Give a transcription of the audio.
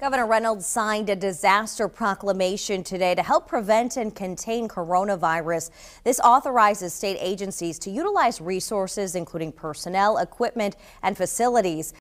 Governor Reynolds signed a disaster proclamation today to help prevent and contain coronavirus. This authorizes state agencies to utilize resources, including personnel, equipment, and facilities.